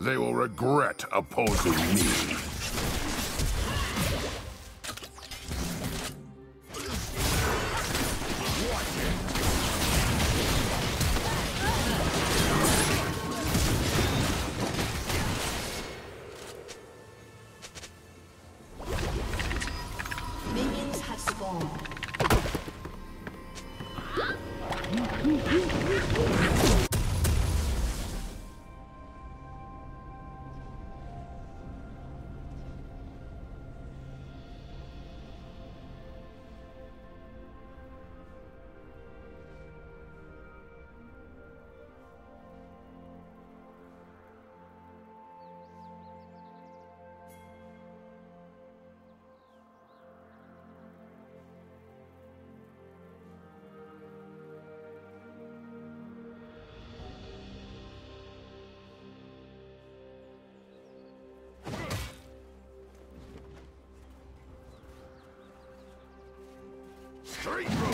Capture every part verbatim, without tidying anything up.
They will regret opposing me. Straight through!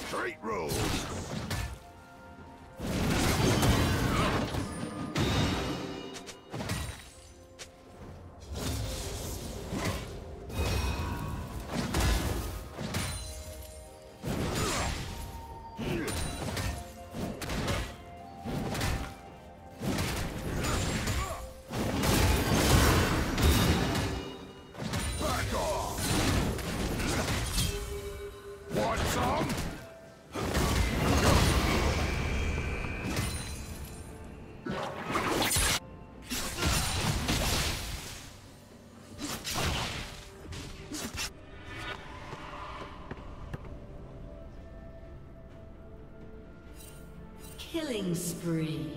Straight road. Killing spree.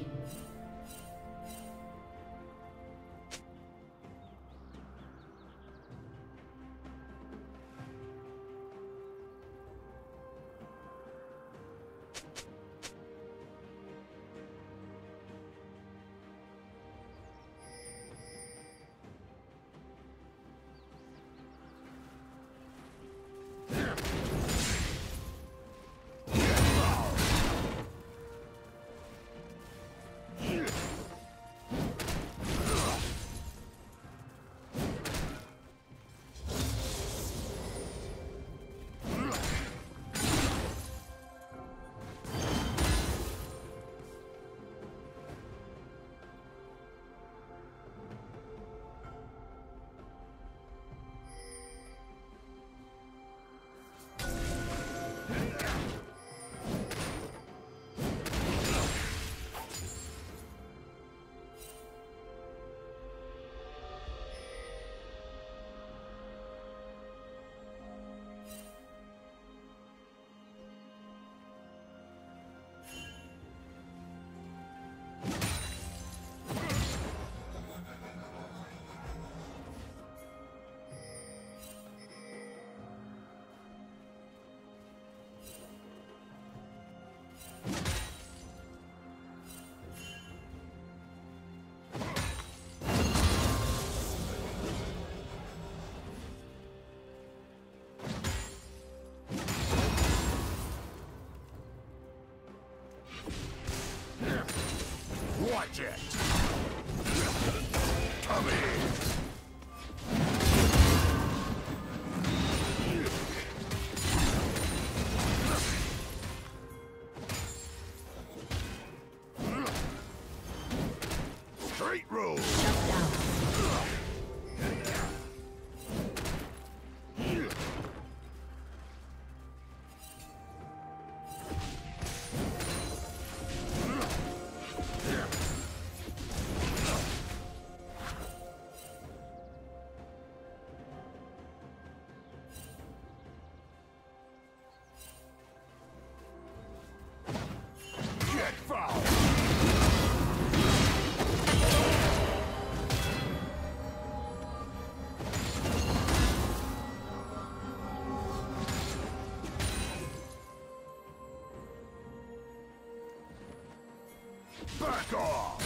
Back off!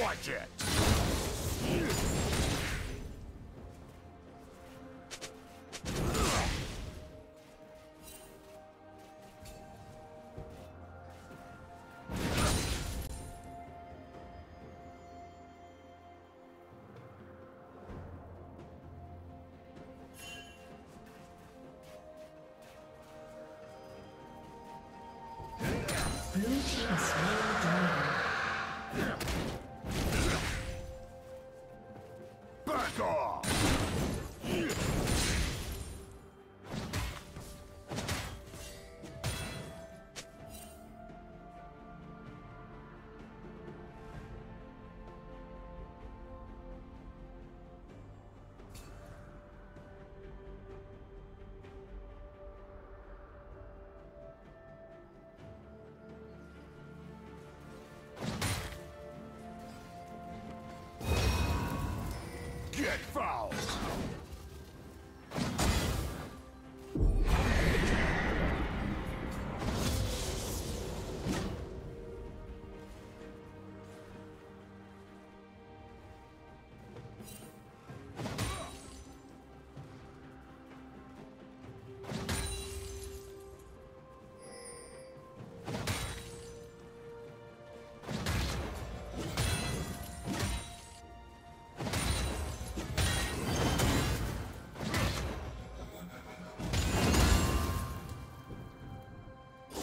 Watch it! Get fouled!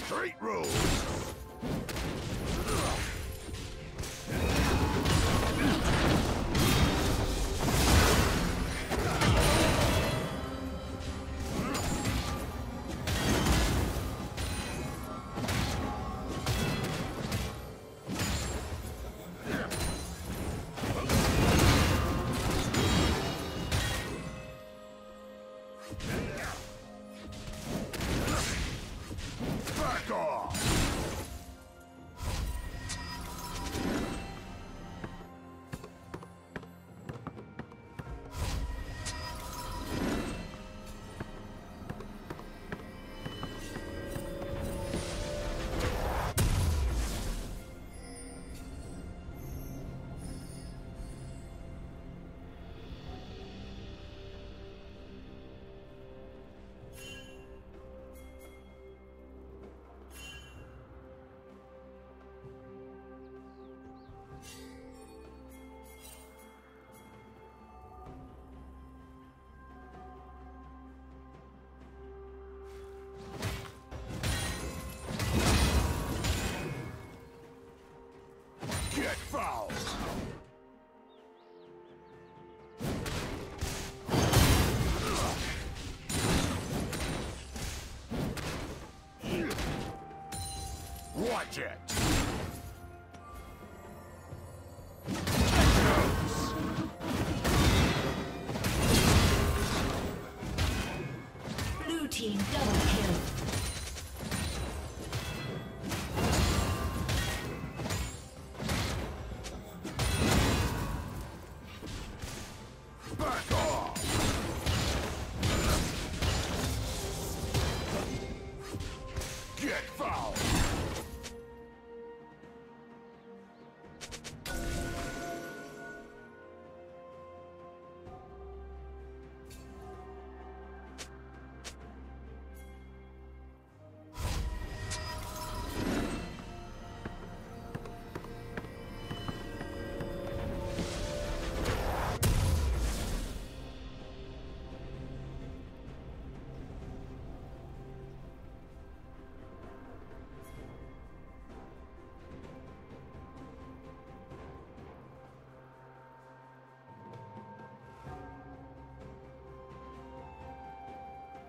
Great road! Back off! object. Blue team double kill.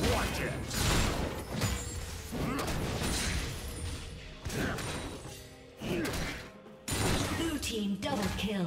Watch it. Blue team double kill.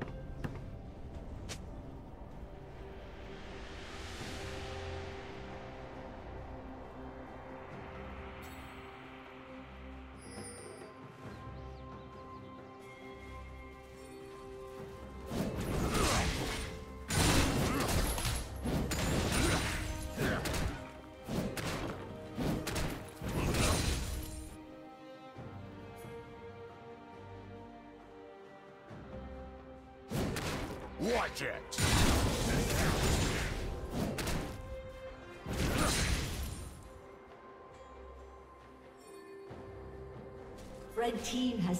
Watch it! Red team has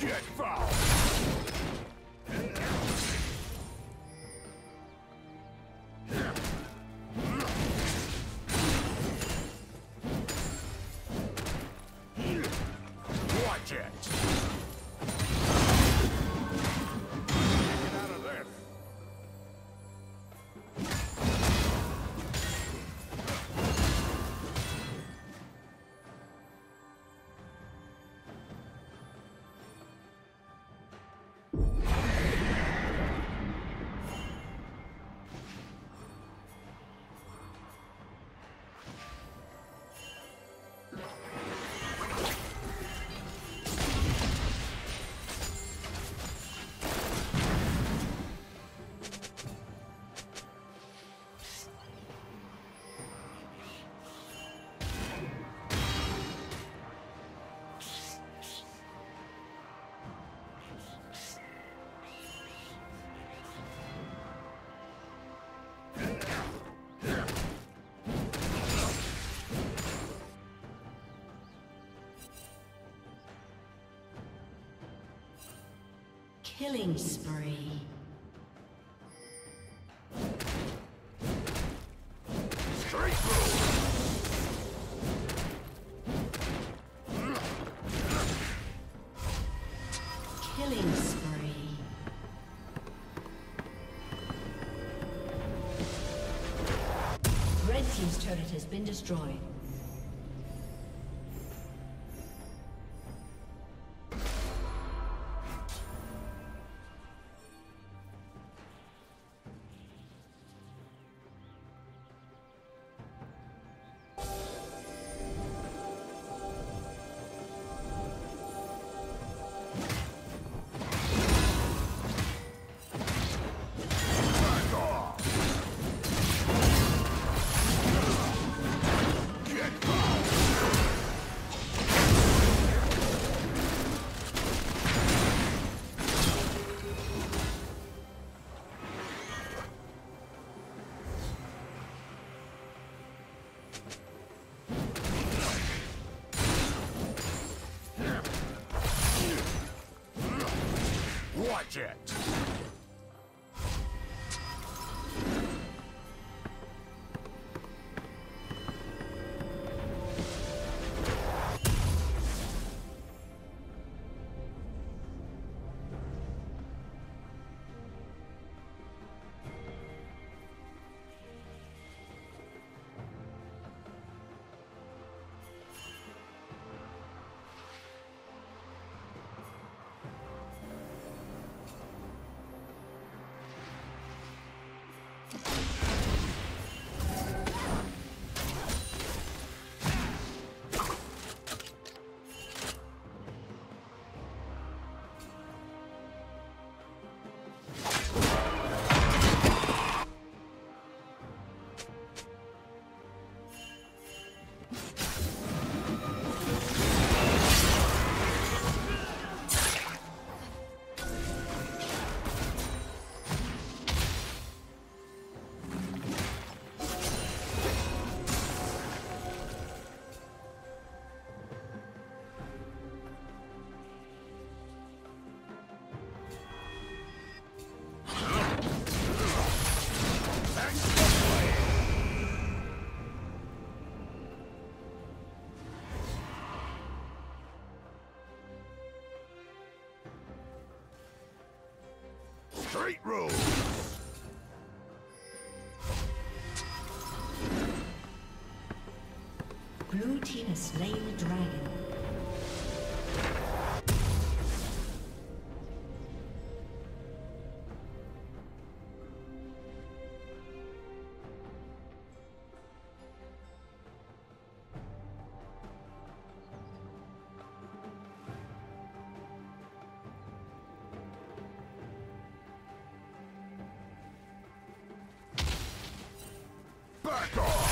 Get foul! Watch it! Get out of there! Killing spree. Has been destroyed. Jet. Straight road. Blue team has slain the dragon. Back off!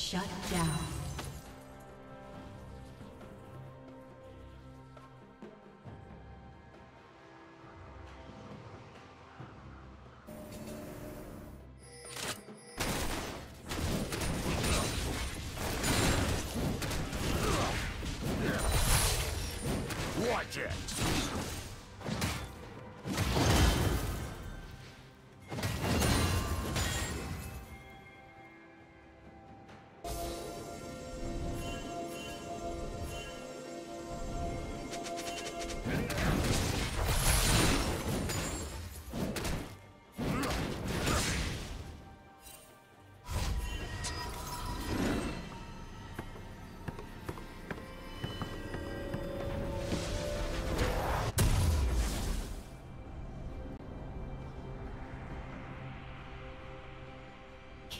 Shut down. Watch it!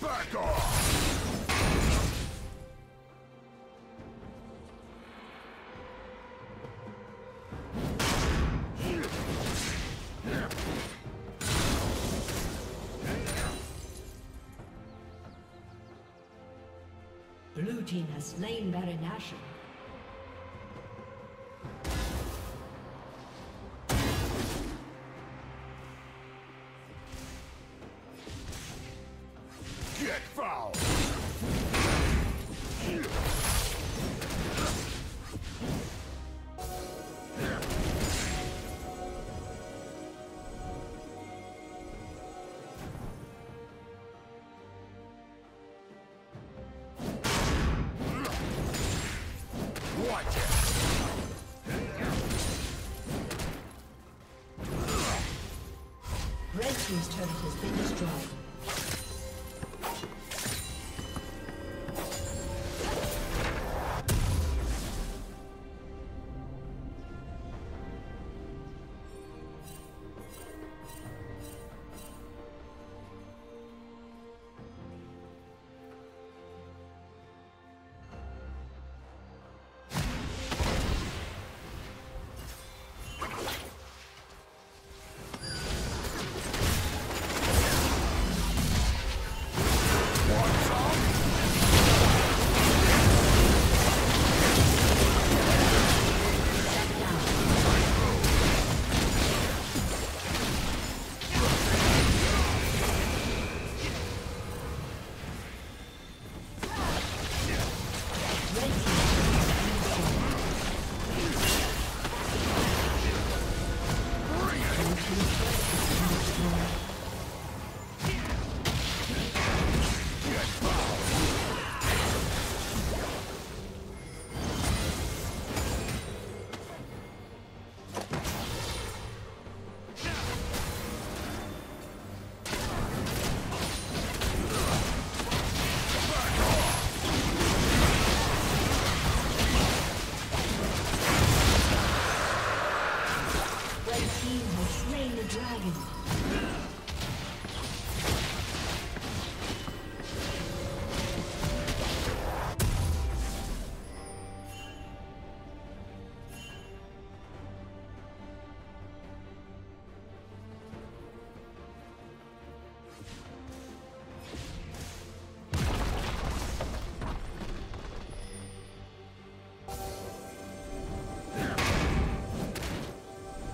Back off! Blue team has slain Baron Nashor. Get fouled! His turret has been destroyed.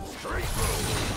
Straight through!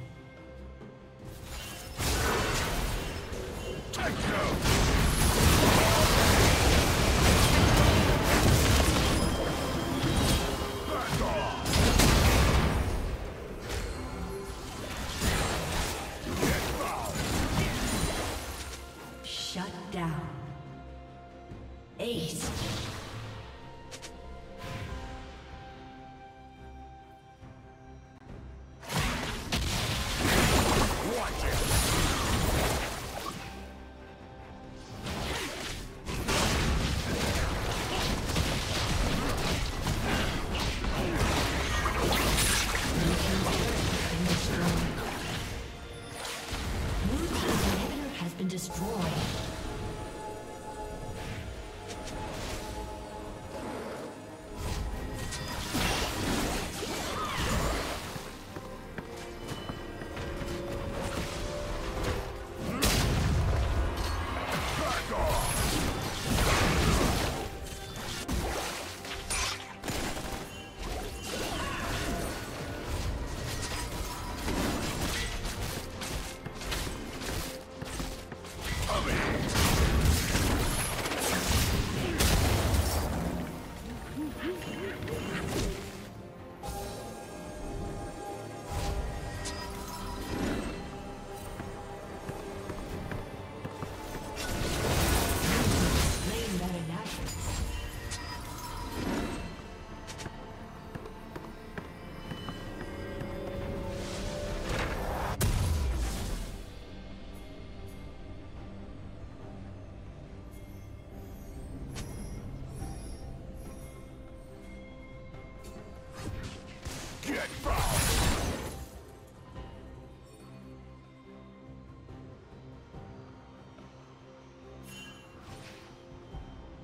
Techno!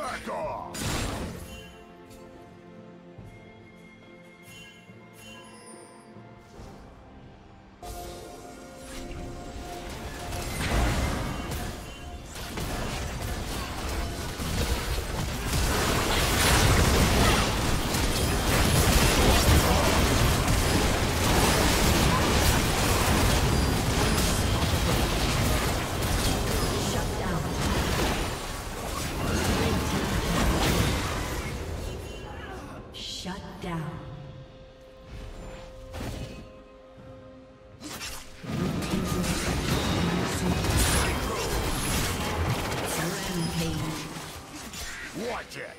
Back off! Watch it!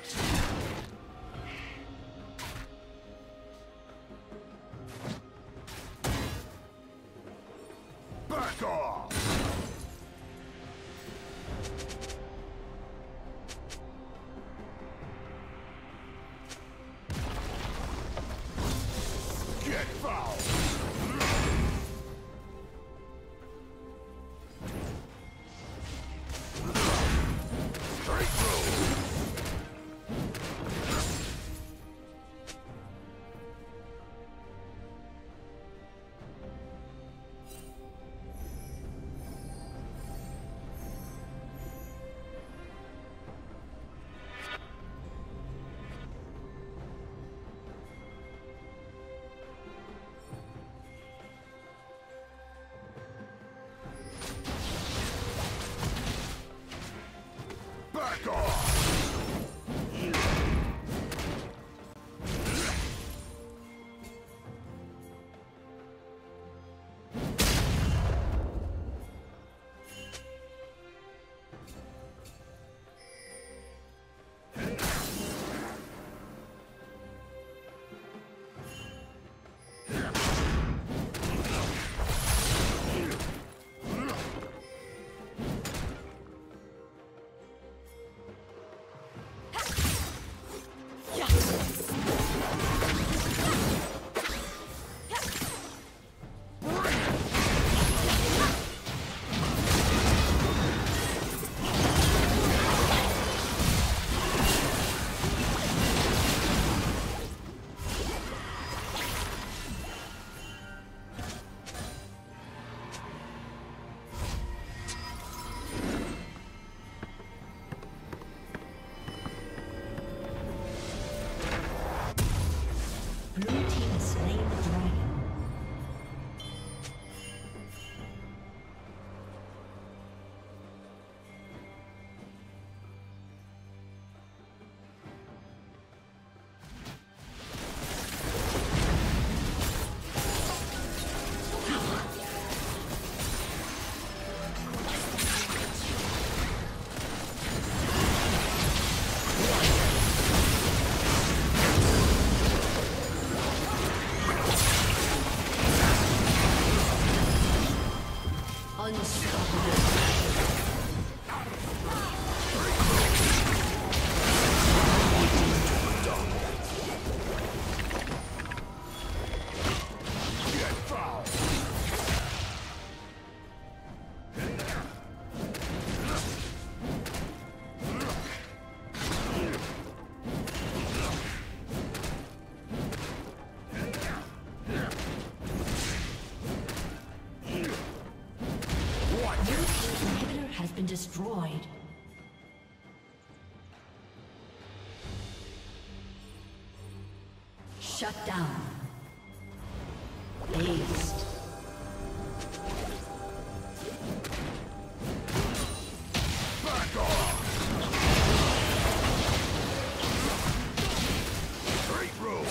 Destroyed. Shut down. Based. Back off. Great room.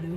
Blue